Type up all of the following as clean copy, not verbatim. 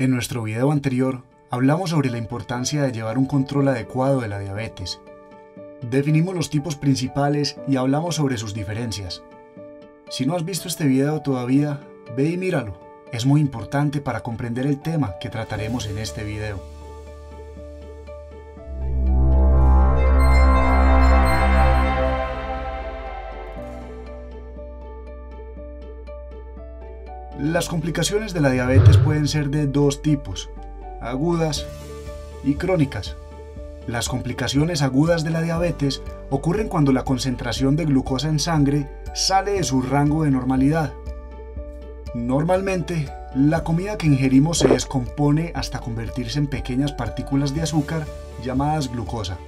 En nuestro video anterior hablamos sobre la importancia de llevar un control adecuado de la diabetes. Definimos los tipos principales y hablamos sobre sus diferencias. Si no has visto este video todavía, ve y míralo. Es muy importante para comprender el tema que trataremos en este video. Las complicaciones de la diabetes pueden ser de dos tipos, agudas y crónicas. Las complicaciones agudas de la diabetes ocurren cuando la concentración de glucosa en sangre sale de su rango de normalidad. Normalmente, la comida que ingerimos se descompone hasta convertirse en pequeñas partículas de azúcar llamadas glucosa.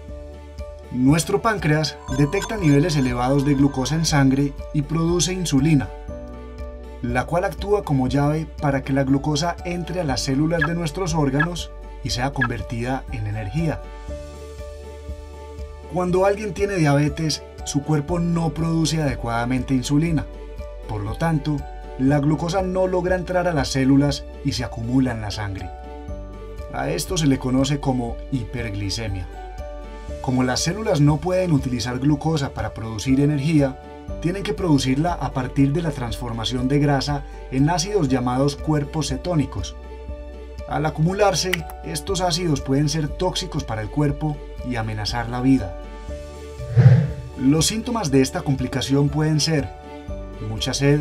Nuestro páncreas detecta niveles elevados de glucosa en sangre y produce insulina, la cual actúa como llave para que la glucosa entre a las células de nuestros órganos y sea convertida en energía. Cuando alguien tiene diabetes, su cuerpo no produce adecuadamente insulina. Por lo tanto, la glucosa no logra entrar a las células y se acumula en la sangre. A esto se le conoce como hiperglicemia. Como las células no pueden utilizar glucosa para producir energía, tienen que producirla a partir de la transformación de grasa en ácidos llamados cuerpos cetónicos. Al acumularse, estos ácidos pueden ser tóxicos para el cuerpo y amenazar la vida. Los síntomas de esta complicación pueden ser mucha sed,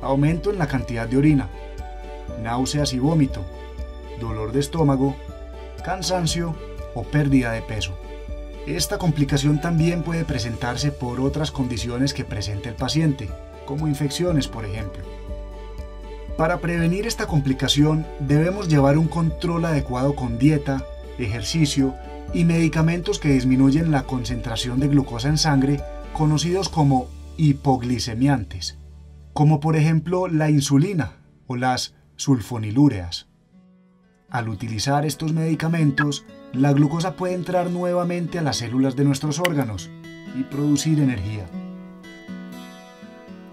aumento en la cantidad de orina, náuseas y vómito, dolor de estómago, cansancio o pérdida de peso. Esta complicación también puede presentarse por otras condiciones que presenta el paciente, como infecciones, por ejemplo. Para prevenir esta complicación, debemos llevar un control adecuado con dieta, ejercicio y medicamentos que disminuyen la concentración de glucosa en sangre, conocidos como hipoglicemiantes, como por ejemplo la insulina o las sulfonilureas. Al utilizar estos medicamentos, la glucosa puede entrar nuevamente a las células de nuestros órganos y producir energía.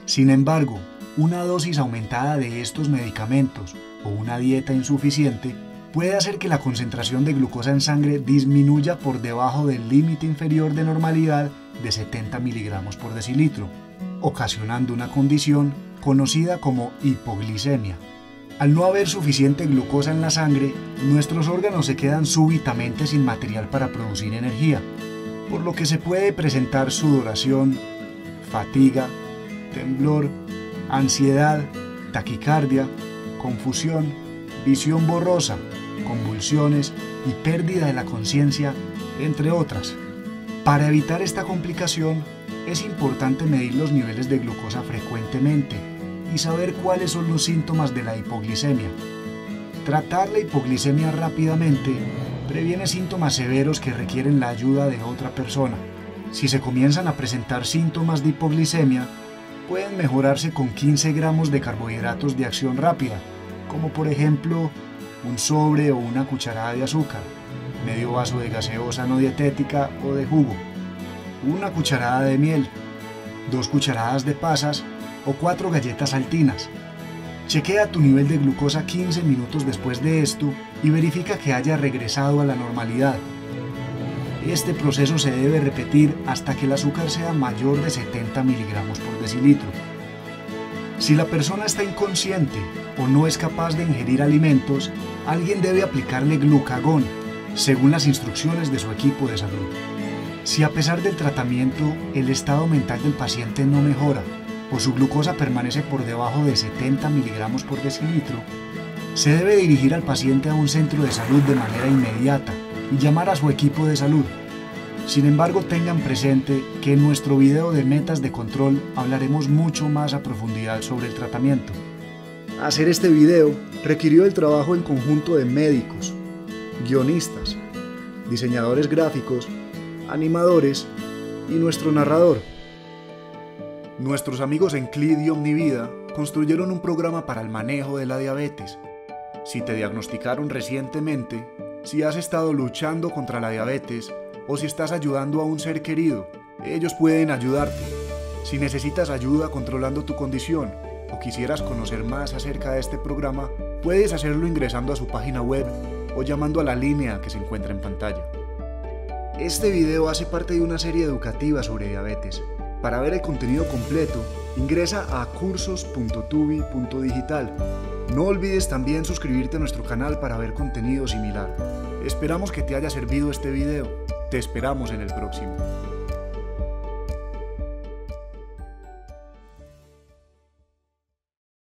Sin embargo, una dosis aumentada de estos medicamentos o una dieta insuficiente puede hacer que la concentración de glucosa en sangre disminuya por debajo del límite inferior de normalidad de 70 miligramos por decilitro, ocasionando una condición conocida como hipoglicemia. Al no haber suficiente glucosa en la sangre, nuestros órganos se quedan súbitamente sin material para producir energía, por lo que se puede presentar sudoración, fatiga, temblor, ansiedad, taquicardia, confusión, visión borrosa, convulsiones y pérdida de la conciencia, entre otras. Para evitar esta complicación, es importante medir los niveles de glucosa frecuentemente y saber cuáles son los síntomas de la hipoglicemia. Tratar la hipoglicemia rápidamente previene síntomas severos que requieren la ayuda de otra persona. Si se comienzan a presentar síntomas de hipoglicemia, pueden mejorarse con 15 gramos de carbohidratos de acción rápida, como por ejemplo un sobre o una cucharada de azúcar, medio vaso de gaseosa no dietética o de jugo, una cucharada de miel, 2 cucharadas de pasas o 4 galletas saltinas. Chequea tu nivel de glucosa 15 minutos después de esto y verifica que haya regresado a la normalidad. Este proceso se debe repetir hasta que el azúcar sea mayor de 70 miligramos por decilitro. Si la persona está inconsciente o no es capaz de ingerir alimentos, alguien debe aplicarle glucagón, según las instrucciones de su equipo de salud. Si a pesar del tratamiento el estado mental del paciente no mejora, o su glucosa permanece por debajo de 70 miligramos por decilitro, se debe dirigir al paciente a un centro de salud de manera inmediata y llamar a su equipo de salud. Sin embargo, tengan presente que en nuestro video de metas de control hablaremos mucho más a profundidad sobre el tratamiento. Hacer este video requirió el trabajo en conjunto de médicos, guionistas, diseñadores gráficos, animadores y nuestro narrador. Nuestros amigos en Clid y Omnivida construyeron un programa para el manejo de la diabetes. Si te diagnosticaron recientemente, si has estado luchando contra la diabetes o si estás ayudando a un ser querido, ellos pueden ayudarte. Si necesitas ayuda controlando tu condición o quisieras conocer más acerca de este programa, Puedes hacerlo ingresando a su página web o llamando a la línea que se encuentra en pantalla. Este video hace parte de una serie educativa sobre diabetes. Para ver el contenido completo, ingresa a cursos.tuvi.digital. No olvides también suscribirte a nuestro canal para ver contenido similar. Esperamos que te haya servido este video. Te esperamos en el próximo.